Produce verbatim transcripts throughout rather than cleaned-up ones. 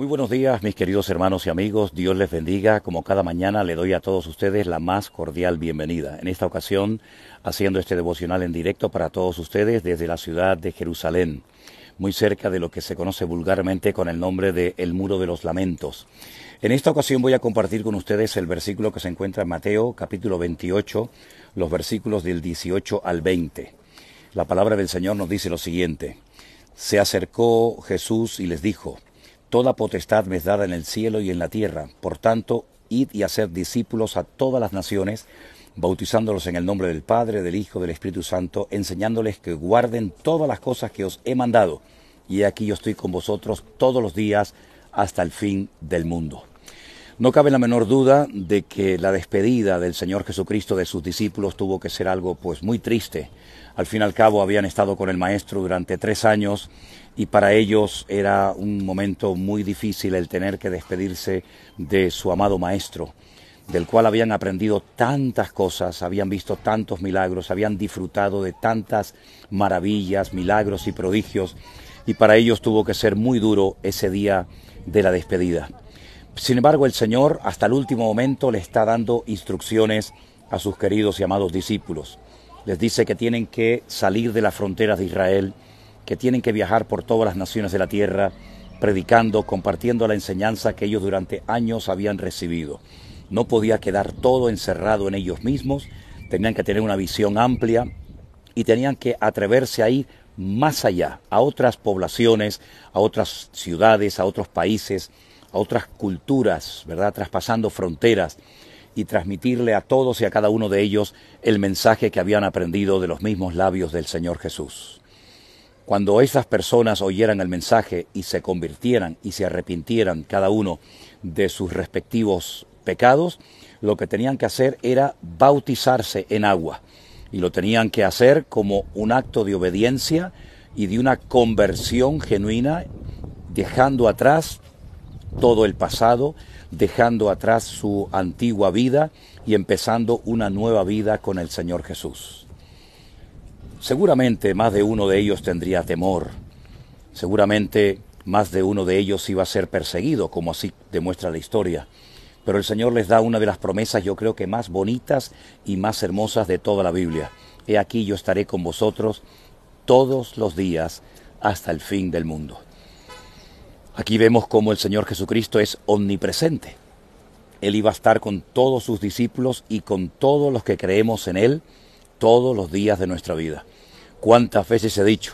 Muy buenos días, mis queridos hermanos y amigos. Dios les bendiga. Como cada mañana, le doy a todos ustedes la más cordial bienvenida. En esta ocasión, haciendo este devocional en directo para todos ustedes desde la ciudad de Jerusalén, muy cerca de lo que se conoce vulgarmente con el nombre de El Muro de los Lamentos. En esta ocasión voy a compartir con ustedes el versículo que se encuentra en Mateo, capítulo veintiocho, los versículos del dieciocho al veinte. La palabra del Señor nos dice lo siguiente. Se acercó Jesús y les dijo: Toda potestad me es dada en el cielo y en la tierra. Por tanto, id y haced discípulos a todas las naciones, bautizándolos en el nombre del Padre, del Hijo, del Espíritu Santo, enseñándoles que guarden todas las cosas que os he mandado. Y aquí yo estoy con vosotros todos los días hasta el fin del mundo. No cabe la menor duda de que la despedida del Señor Jesucristo de sus discípulos tuvo que ser algo pues muy triste. Al fin y al cabo habían estado con el Maestro durante tres años y para ellos era un momento muy difícil el tener que despedirse de su amado Maestro, del cual habían aprendido tantas cosas, habían visto tantos milagros, habían disfrutado de tantas maravillas, milagros y prodigios, y para ellos tuvo que ser muy duro ese día de la despedida. Sin embargo, el Señor hasta el último momento le está dando instrucciones a sus queridos y amados discípulos. Les dice que tienen que salir de las fronteras de Israel, que tienen que viajar por todas las naciones de la tierra, predicando, compartiendo la enseñanza que ellos durante años habían recibido. No podía quedar todo encerrado en ellos mismos, tenían que tener una visión amplia y tenían que atreverse a ir más allá, a otras poblaciones, a otras ciudades, a otros países, a otras culturas, ¿verdad?, traspasando fronteras y transmitirle a todos y a cada uno de ellos el mensaje que habían aprendido de los mismos labios del Señor Jesús. Cuando esas personas oyeran el mensaje y se convirtieran y se arrepintieran cada uno de sus respectivos pecados, lo que tenían que hacer era bautizarse en agua, y lo tenían que hacer como un acto de obediencia y de una conversión genuina, dejando atrás todo el pasado, dejando atrás su antigua vida y empezando una nueva vida con el Señor Jesús. Seguramente más de uno de ellos tendría temor, seguramente más de uno de ellos iba a ser perseguido, como así demuestra la historia, pero el Señor les da una de las promesas, yo creo que más bonitas y más hermosas de toda la Biblia. He aquí yo estaré con vosotros todos los días hasta el fin del mundo. Aquí vemos cómo el Señor Jesucristo es omnipresente. Él iba a estar con todos sus discípulos y con todos los que creemos en Él todos los días de nuestra vida. ¿Cuántas veces he dicho,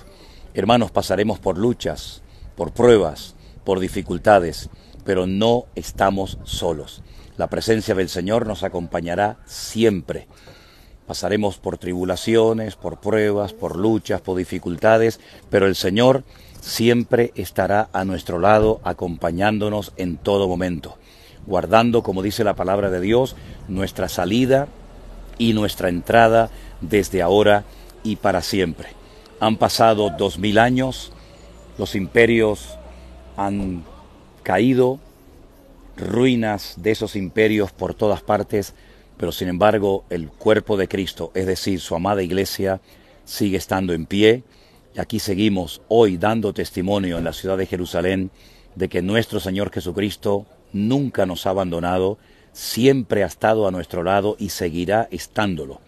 hermanos, pasaremos por luchas, por pruebas, por dificultades, pero no estamos solos? La presencia del Señor nos acompañará siempre. Pasaremos por tribulaciones, por pruebas, por luchas, por dificultades, pero el Señor siempre estará a nuestro lado, acompañándonos en todo momento, guardando, como dice la palabra de Dios, nuestra salida y nuestra entrada desde ahora y para siempre. Han pasado dos mil años, los imperios han caído, ruinas de esos imperios por todas partes, pero sin embargo el cuerpo de Cristo, es decir, su amada iglesia, sigue estando en pie. Y aquí seguimos hoy dando testimonio en la ciudad de Jerusalén de que nuestro Señor Jesucristo nunca nos ha abandonado, siempre ha estado a nuestro lado y seguirá estándolo.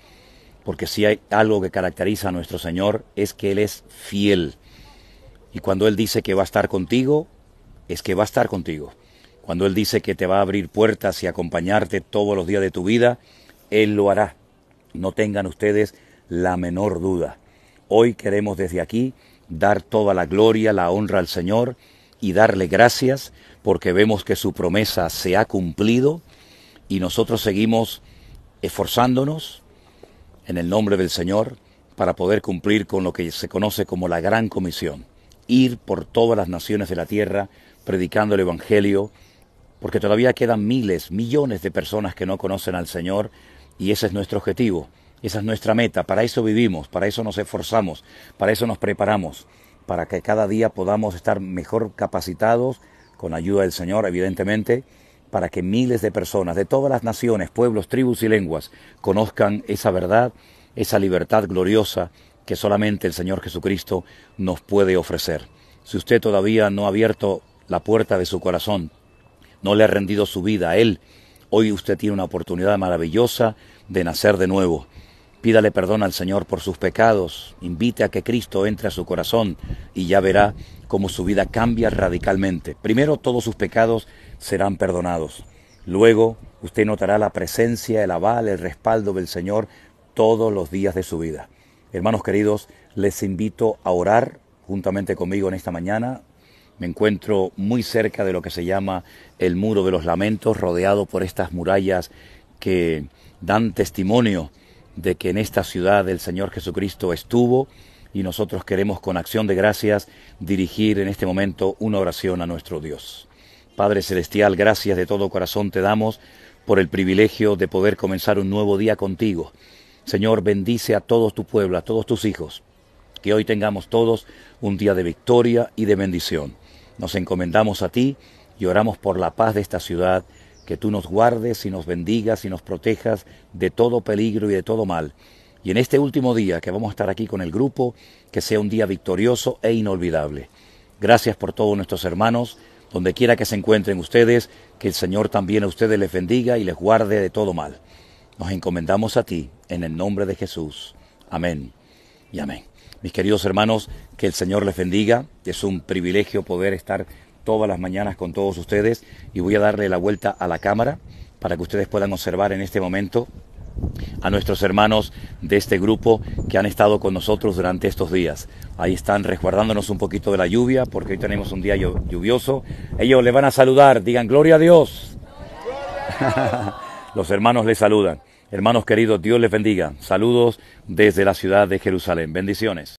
Porque si hay algo que caracteriza a nuestro Señor es que Él es fiel. Y cuando Él dice que va a estar contigo, es que va a estar contigo. Cuando Él dice que te va a abrir puertas y acompañarte todos los días de tu vida, Él lo hará. No tengan ustedes la menor duda. Hoy queremos desde aquí dar toda la gloria, la honra al Señor y darle gracias porque vemos que su promesa se ha cumplido y nosotros seguimos esforzándonos en el nombre del Señor para poder cumplir con lo que se conoce como la Gran Comisión. Ir por todas las naciones de la tierra predicando el Evangelio, porque todavía quedan miles, millones de personas que no conocen al Señor y ese es nuestro objetivo. Esa es nuestra meta, para eso vivimos, para eso nos esforzamos, para eso nos preparamos, para que cada día podamos estar mejor capacitados, con ayuda del Señor, evidentemente, para que miles de personas de todas las naciones, pueblos, tribus y lenguas conozcan esa verdad, esa libertad gloriosa que solamente el Señor Jesucristo nos puede ofrecer. Si usted todavía no ha abierto la puerta de su corazón. No le ha rendido su vida a Él. Hoy usted tiene una oportunidad maravillosa de nacer de nuevo. Pídale perdón al Señor por sus pecados. Invite a que Cristo entre a su corazón y ya verá cómo su vida cambia radicalmente. Primero, todos sus pecados serán perdonados. Luego, usted notará la presencia, el aval, el respaldo del Señor todos los días de su vida. Hermanos queridos, les invito a orar juntamente conmigo en esta mañana. Me encuentro muy cerca de lo que se llama el Muro de los Lamentos, rodeado por estas murallas que dan testimonio de que en esta ciudad el Señor Jesucristo estuvo, y nosotros queremos con acción de gracias dirigir en este momento una oración a nuestro Dios. Padre Celestial, gracias de todo corazón te damos por el privilegio de poder comenzar un nuevo día contigo. Señor, bendice a todo tu pueblo, a todos tus hijos, que hoy tengamos todos un día de victoria y de bendición. Nos encomendamos a ti y oramos por la paz de esta ciudad, que tú nos guardes y nos bendigas y nos protejas de todo peligro y de todo mal. Y en este último día que vamos a estar aquí con el grupo, que sea un día victorioso e inolvidable. Gracias por todos nuestros hermanos, donde quiera que se encuentren ustedes, que el Señor también a ustedes les bendiga y les guarde de todo mal. Nos encomendamos a ti, en el nombre de Jesús. Amén y amén. Mis queridos hermanos, que el Señor les bendiga. Es un privilegio poder estar todas las mañanas con todos ustedes, y voy a darle la vuelta a la cámara para que ustedes puedan observar en este momento a nuestros hermanos de este grupo que han estado con nosotros durante estos días. Ahí están resguardándonos un poquito de la lluvia, porque hoy tenemos un día lluvioso. Ellos le van a saludar, digan gloria a Dios. Los hermanos les saludan. Hermanos queridos, Dios les bendiga. Saludos desde la ciudad de Jerusalén. Bendiciones.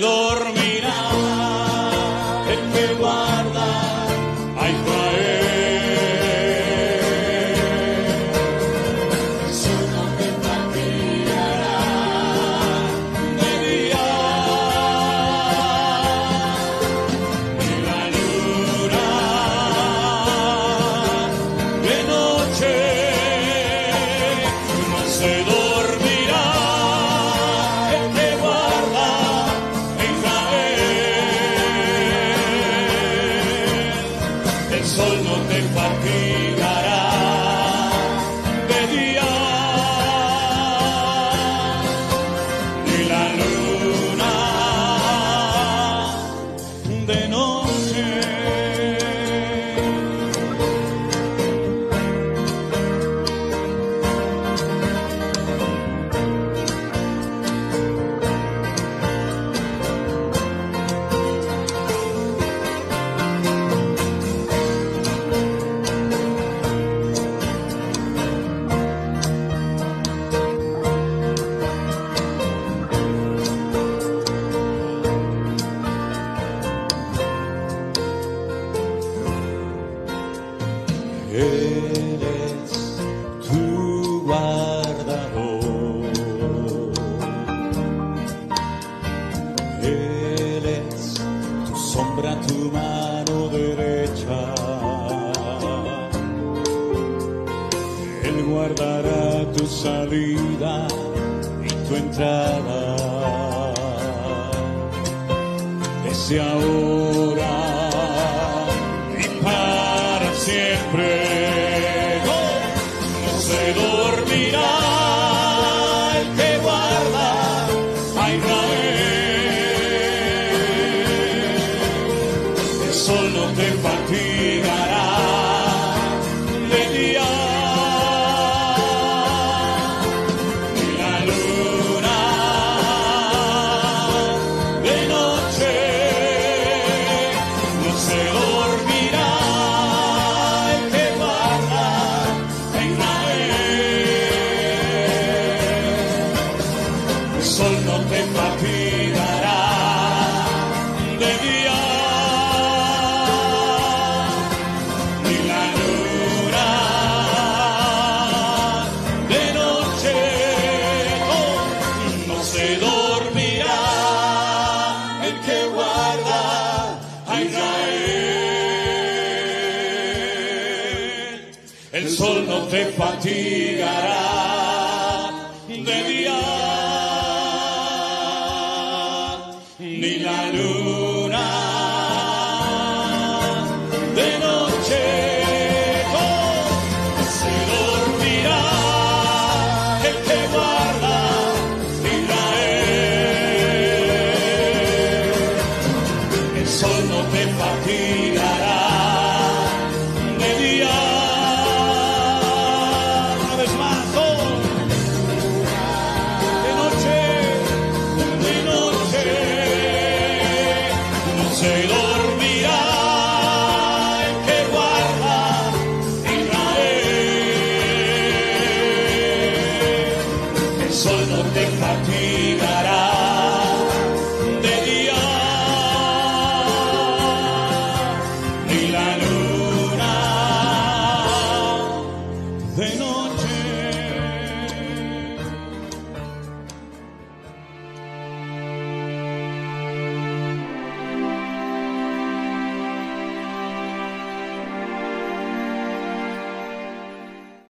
Dormirá el que guarda a Israel. sol no te fatigará de día, ni la luna de noche. De noche.